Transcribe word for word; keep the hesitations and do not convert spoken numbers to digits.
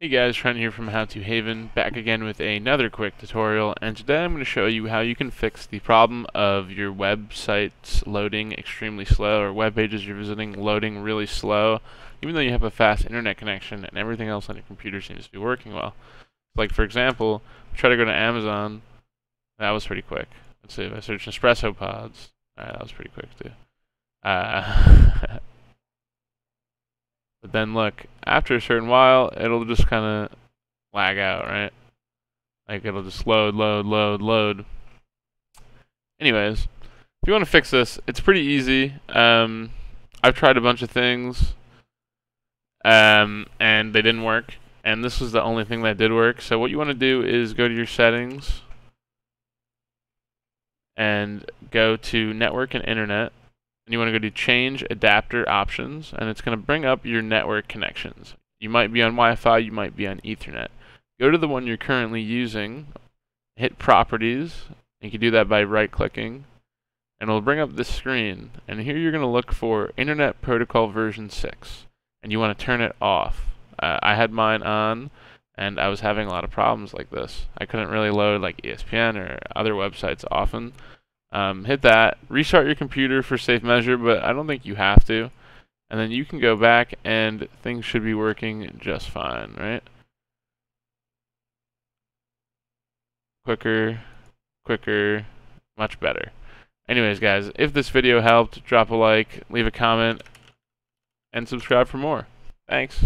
Hey guys, Trent here from How To Haven, back again with another quick tutorial, and today I'm going to show you how you can fix the problem of your websites loading extremely slow, or web pages you're visiting loading really slow, even though you have a fast internet connection and everything else on your computer seems to be working well. Like for example, try to go to Amazon, that was pretty quick. Let's see, if I search Nespresso pods, alright, that was pretty quick too. Uh, But then look, after a certain while, it'll just kind of lag out, right? Like it'll just load, load, load, load. Anyways, if you want to fix this, it's pretty easy. Um, I've tried a bunch of things, um, and they didn't work. And this was the only thing that did work. So what you want to do is go to your settings and go to Network and Internet. And you want to go to Change Adapter Options, and it's going to bring up your network connections. You might be on Wi-Fi, you might be on Ethernet. Go to the one you're currently using, hit Properties, and you can do that by right-clicking, and it'll bring up this screen. And here you're going to look for Internet Protocol version six, and you want to turn it off. Uh, I had mine on, and I was having a lot of problems like this. I couldn't really load like E S P N or other websites often. Um, hit that, restart your computer for safe measure, but I don't think you have to. And then you can go back and things should be working just fine, right? Quicker, quicker, much better. Anyways, guys, if this video helped, drop a like, leave a comment, and subscribe for more. Thanks.